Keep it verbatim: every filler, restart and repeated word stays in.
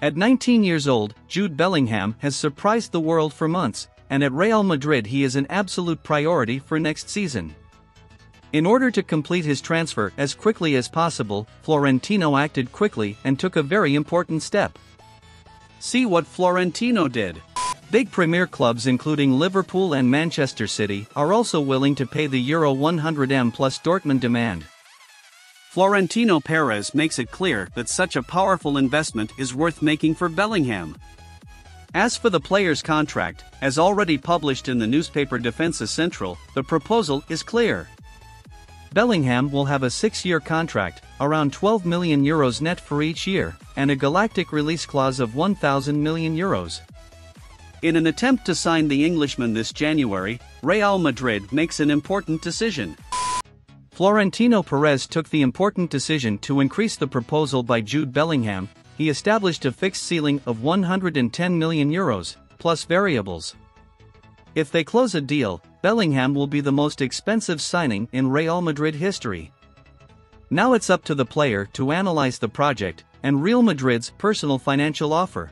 At nineteen years old, Jude Bellingham has surprised the world for months, and at Real Madrid he is an absolute priority for next season. In order to complete his transfer as quickly as possible, Florentino acted quickly and took a very important step. See what Florentino did. Big Premier clubs including Liverpool and Manchester City are also willing to pay the Euro one hundred million plus Dortmund demand. Florentino Perez makes it clear that such a powerful investment is worth making for Bellingham. As for the player's contract, as already published in the newspaper Defensa Central, the proposal is clear. Bellingham will have a six-year contract, around twelve million euros net for each year, and a galactic release clause of one thousand million euros. In an attempt to sign the Englishman this January, Real Madrid makes an important decision. Florentino Perez took the important decision to increase the proposal by Jude Bellingham. He established a fixed ceiling of one hundred ten million euros, plus variables. If they close a deal, Bellingham will be the most expensive signing in Real Madrid history. Now it's up to the player to analyze the project and Real Madrid's personal financial offer.